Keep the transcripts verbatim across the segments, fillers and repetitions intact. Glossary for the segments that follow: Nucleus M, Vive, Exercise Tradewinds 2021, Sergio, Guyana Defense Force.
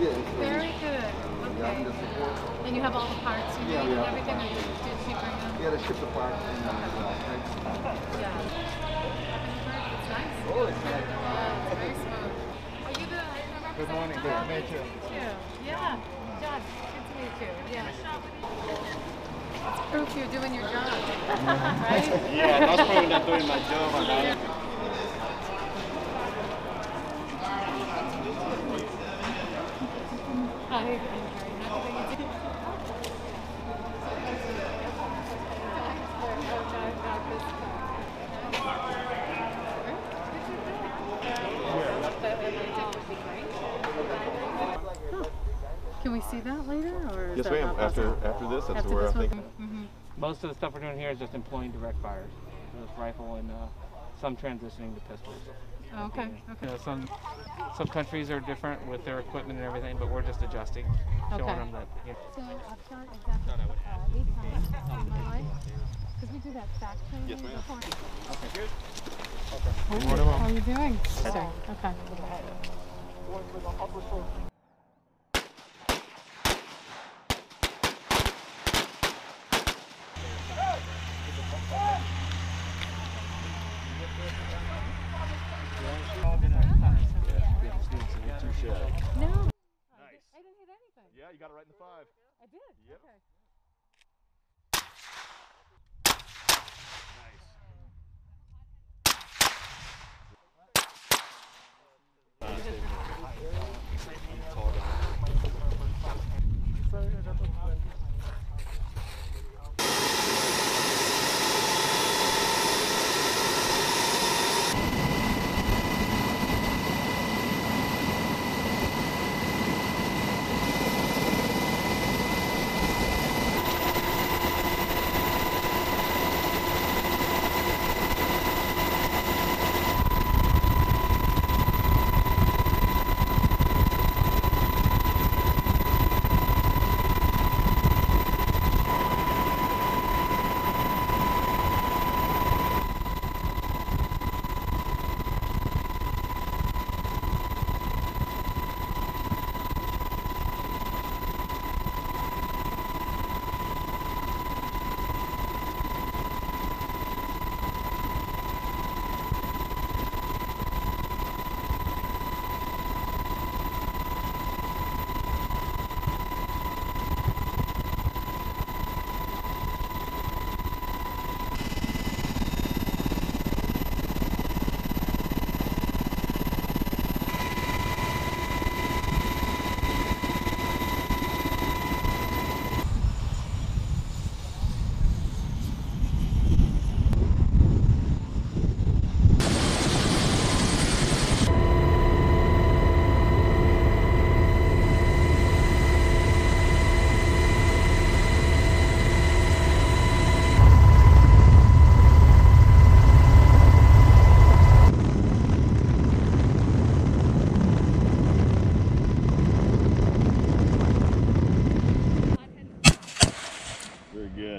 Yeah, it's very good. Okay. Yeah, and you have all the parts you yeah, need and everything that you did you bring up? Yeah, they ship the parts. And, uh, yeah. It's nice. Oh, it's nice. Uh, it's very smooth. Are you the representative? Good morning. Good to meet you. Yeah. John, good to meet you. Yeah. It's proof you're doing your job. Right? Yeah, that's probably not doing my job. I Hi, I'm very happy to Can we see that later? Or yes, ma'am. After, after this, that's after where this I'm thinking. Mm-hmm. Most of the stuff we're doing here is just employing direct fires. There's rifle and uh, some transitioning to pistols. Oh, okay. Okay. You know, some some countries are different with their equipment and everything, but we're just adjusting, showing okay. them that. You know. So I've shot exactly uh, eight times in my life because we do that back training yes, before. Okay. Good. Okay. Hey, how are you doing? Sorry. Okay. Okay. You got it right in the five. I did? Yep. Okay.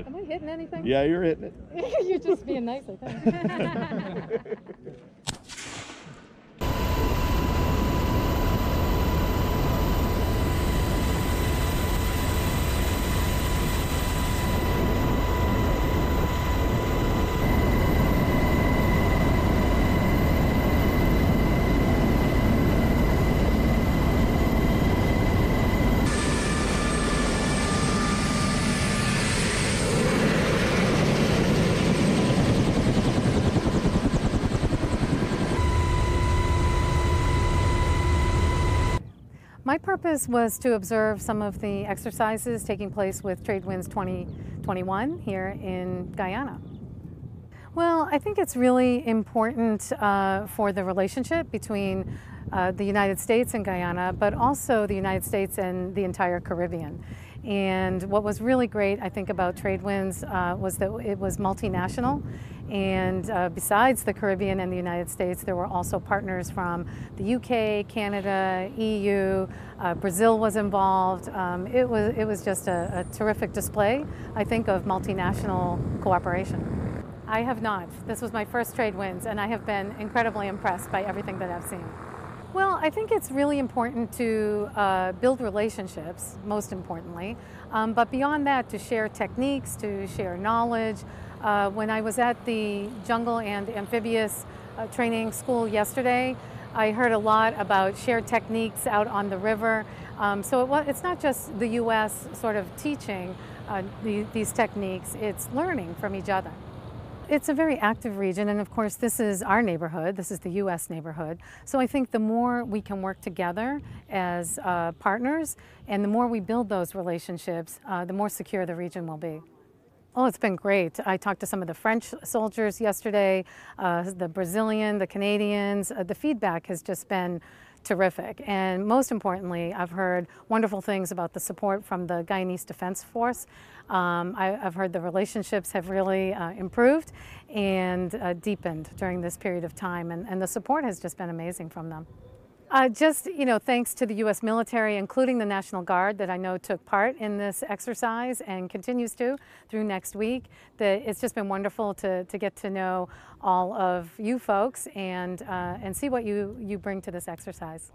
Am I hitting anything? Yeah, you're hitting it. You're just being nice, I think. My purpose was to observe some of the exercises taking place with Tradewinds twenty twenty-one here in Guyana. Well, I think it's really important uh, for the relationship between uh, the United States and Guyana, but also the United States and the entire Caribbean. And what was really great, I think, about Tradewinds uh, was that it was multinational. And uh, besides the Caribbean and the United States, there were also partners from the U K, Canada, E U, uh, Brazil was involved. Um, it was, it was just a, a terrific display, I think, of multinational cooperation. I have not. This was my first Tradewinds, and I have been incredibly impressed by everything that I've seen. Well, I think it's really important to uh, build relationships, most importantly, um, but beyond that, to share techniques, to share knowledge. Uh, when I was at the Jungle and Amphibious uh, Training School yesterday, I heard a lot about shared techniques out on the river. Um, so it, it's not just the U S sort of teaching uh, the, these techniques, it's learning from each other. It's a very active region, and of course this is our neighborhood, this is the U S neighborhood. So I think the more we can work together as uh, partners, and the more we build those relationships, uh, the more secure the region will be. Oh, it's been great. I talked to some of the French soldiers yesterday, uh, the Brazilian, the Canadians. Uh, the feedback has just been terrific. And most importantly, I've heard wonderful things about the support from the Guyanese Defense Force. Um, I, I've heard the relationships have really uh, improved and uh, deepened during this period of time, and, and the support has just been amazing from them. Uh, just, you know, thanks to the U S military, including the National Guard, that I know took part in this exercise and continues to through next week. That it's just been wonderful to, to get to know all of you folks and, uh, and see what you, you bring to this exercise.